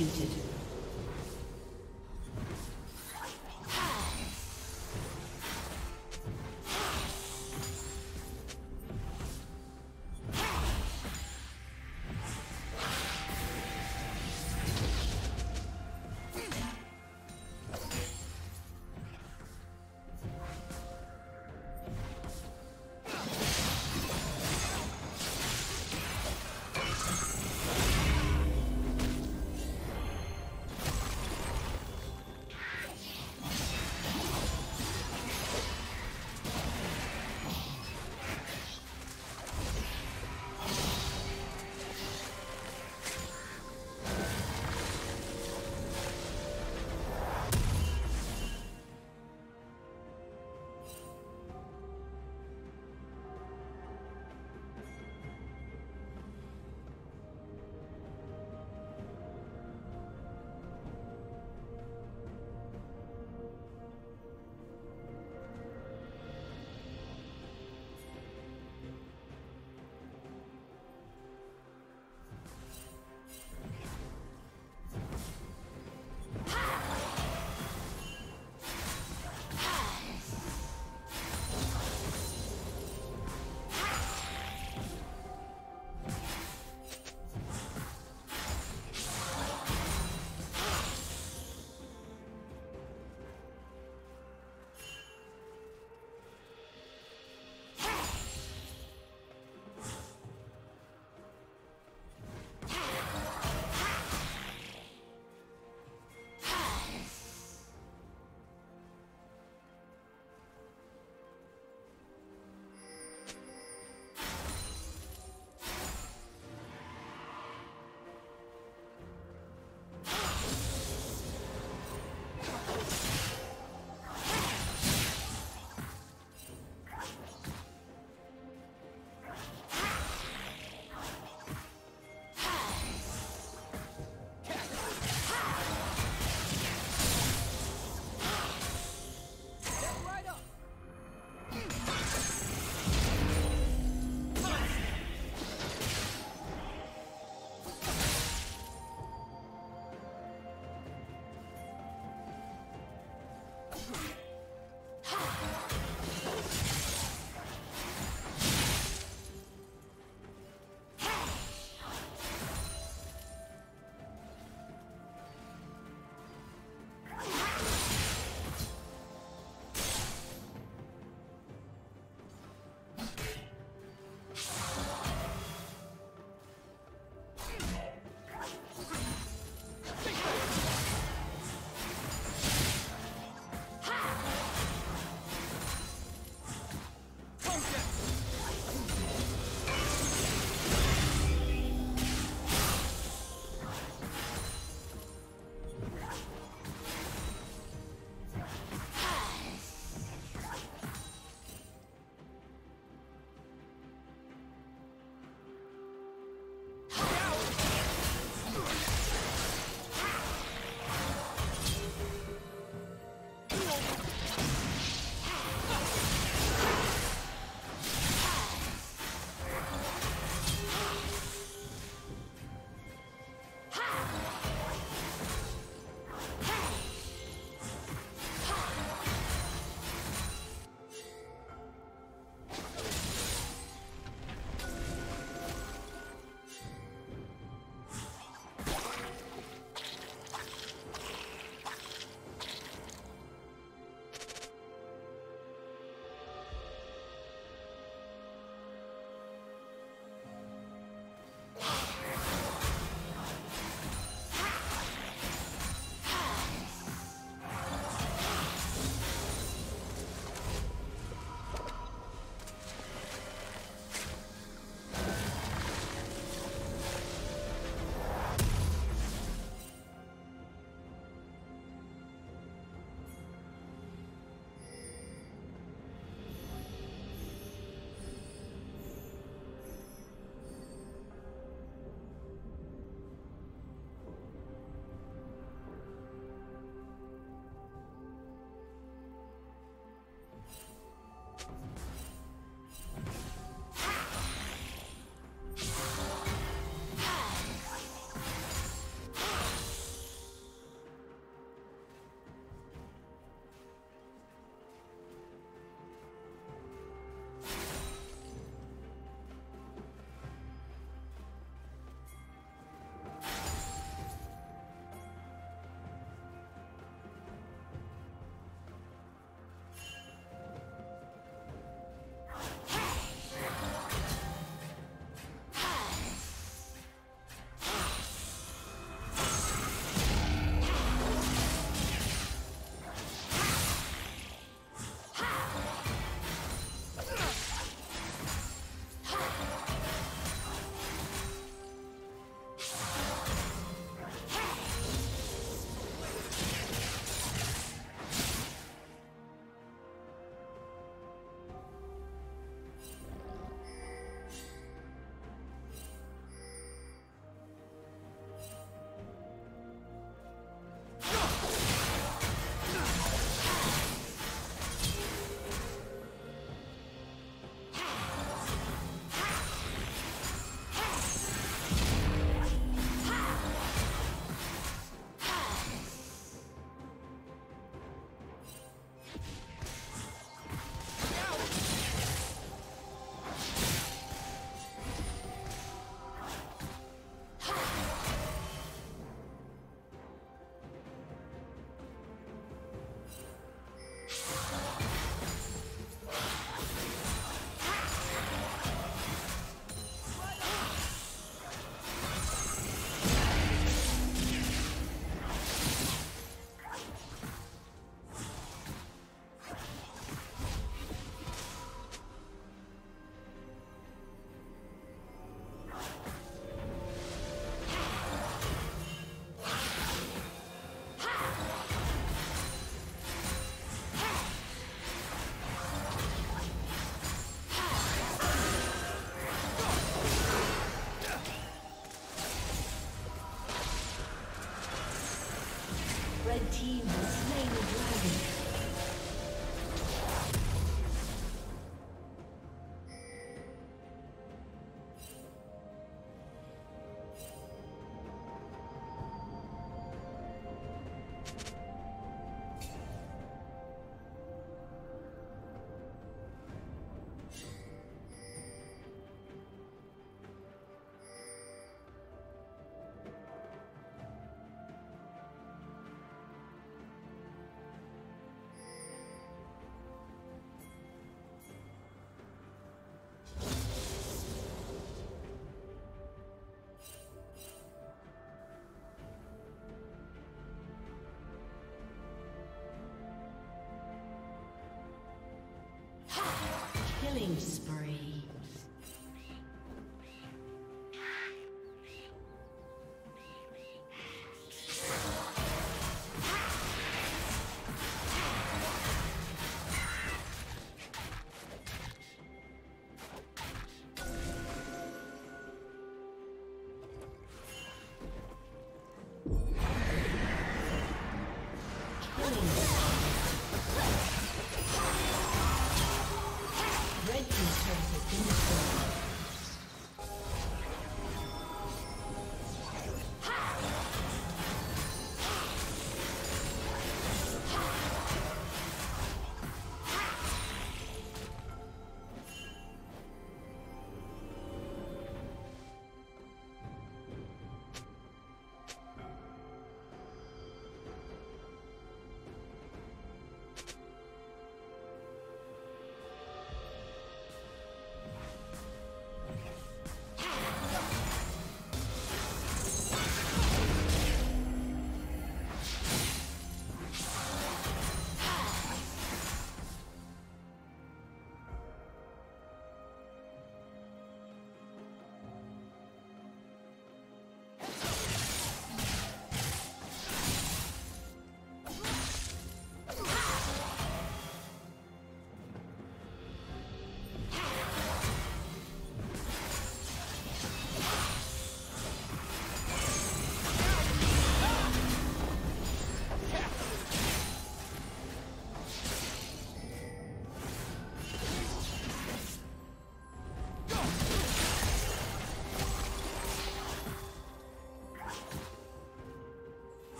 executed. Red team has slain the dragon. Killing spree.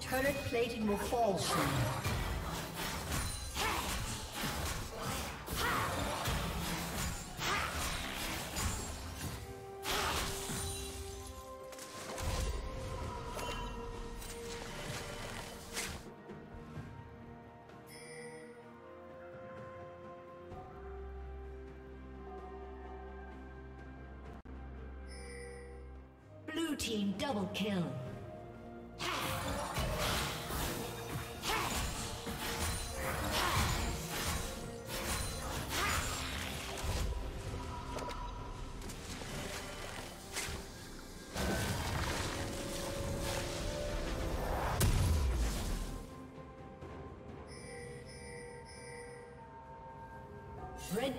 Turret plating will fall soon. Blue team double kill. Red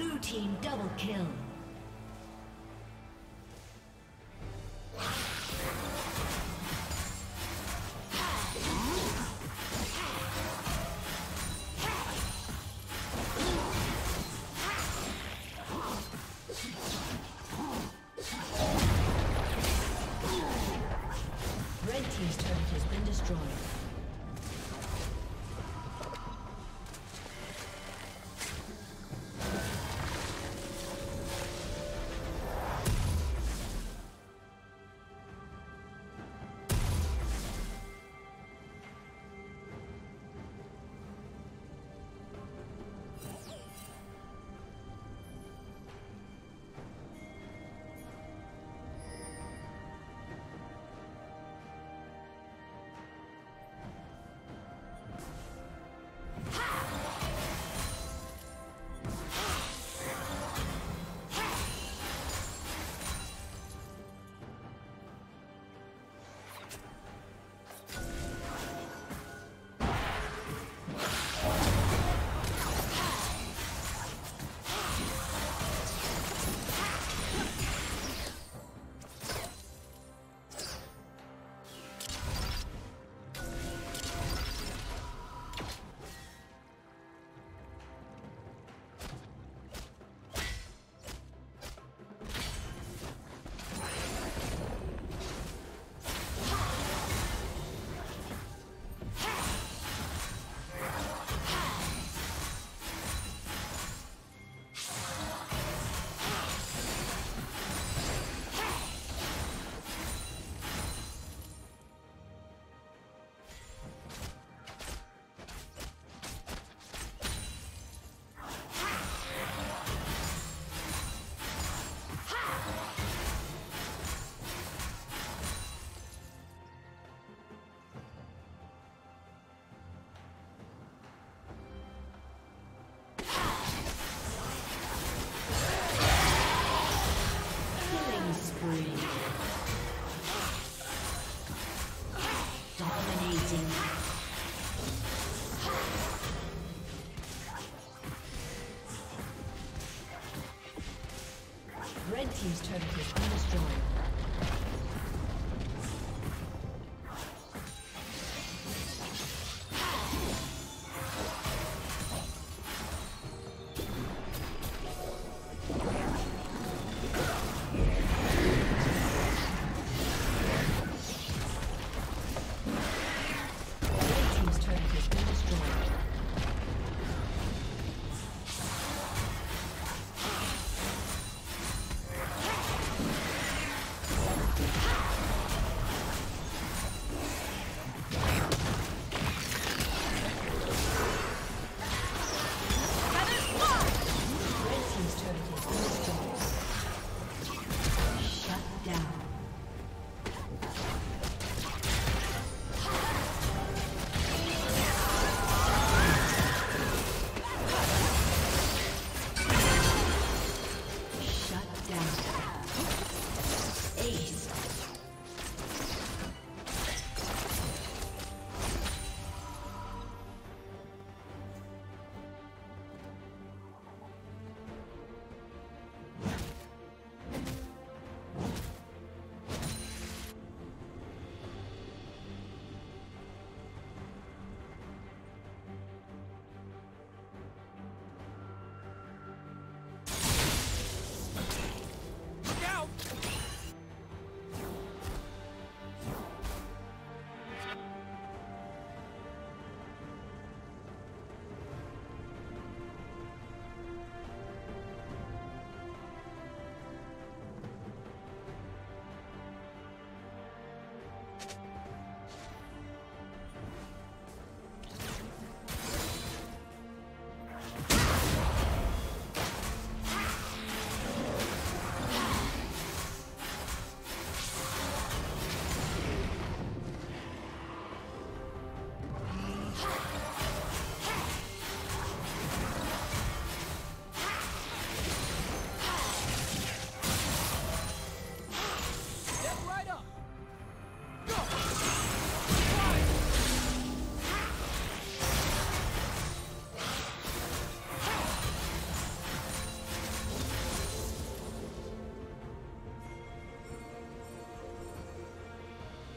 Blue team double kill. Red team's turret has been destroyed.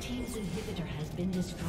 Team's inhibitor has been destroyed.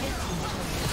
Red team's turret.